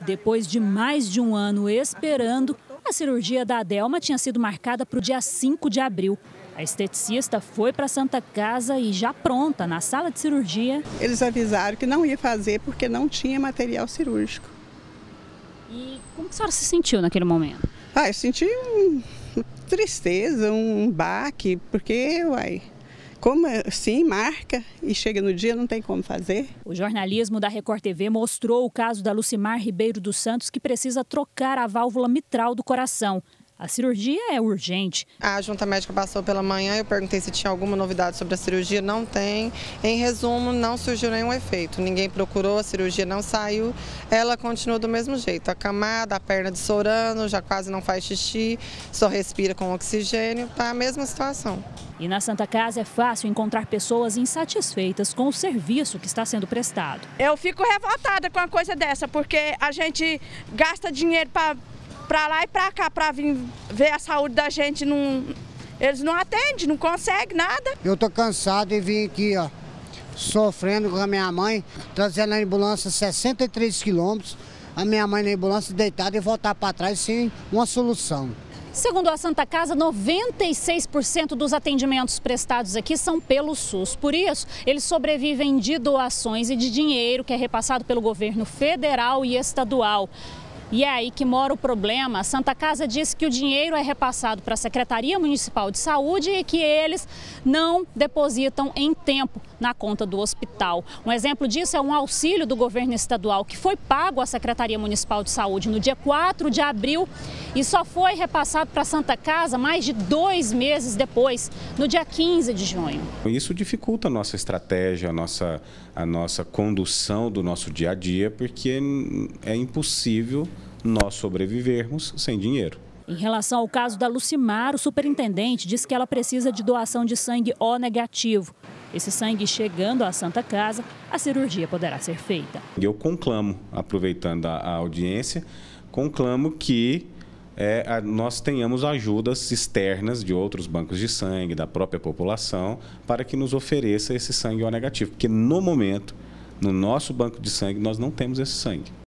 Depois de mais de um ano esperando, a cirurgia da Adelma tinha sido marcada para o dia 5 de abril. A esteticista foi para a Santa Casa e já pronta, na sala de cirurgia... Eles avisaram que não ia fazer porque não tinha material cirúrgico. E como que a senhora se sentiu naquele momento? Eu senti uma tristeza, um baque, porque, como assim marca e chega no dia, não tem como fazer. O jornalismo da Record TV mostrou o caso da Lucimar Ribeiro dos Santos, que precisa trocar a válvula mitral do coração. A cirurgia é urgente. A junta médica passou pela manhã, eu perguntei se tinha alguma novidade sobre a cirurgia, não tem. Em resumo, não surgiu nenhum efeito, ninguém procurou, a cirurgia não saiu, ela continua do mesmo jeito, acamada, a perna dessorando, já quase não faz xixi, só respira com oxigênio, está a mesma situação. E na Santa Casa é fácil encontrar pessoas insatisfeitas com o serviço que está sendo prestado. Eu fico revoltada com uma coisa dessa, porque a gente gasta dinheiro para lá e para cá, para vir ver a saúde da gente, eles não atendem, não conseguem nada. Eu tô cansado de vir aqui, sofrendo com a minha mãe, trazendo a ambulância 63 quilômetros, a minha mãe na ambulância deitada e voltar para trás sem uma solução. Segundo a Santa Casa, 96% dos atendimentos prestados aqui são pelo SUS. Por isso, eles sobrevivem de doações e de dinheiro que é repassado pelo governo federal e estadual. E é aí que mora o problema. A Santa Casa diz que o dinheiro é repassado para a Secretaria Municipal de Saúde e que eles não depositam em tempo na conta do hospital. Um exemplo disso é um auxílio do governo estadual que foi pago à Secretaria Municipal de Saúde no dia 4 de abril e só foi repassado para a Santa Casa mais de 2 meses depois, no dia 15 de junho. Isso dificulta a nossa estratégia, a nossa condução do nosso dia a dia, porque é impossível nós sobrevivermos sem dinheiro. Em relação ao caso da Lucimar, o superintendente diz que ela precisa de doação de sangue O negativo. Esse sangue chegando à Santa Casa, a cirurgia poderá ser feita. Eu conclamo, aproveitando a audiência, conclamo que nós tenhamos ajudas externas de outros bancos de sangue, da própria população, para que nos ofereça esse sangue O negativo, porque no momento, no nosso banco de sangue, nós não temos esse sangue.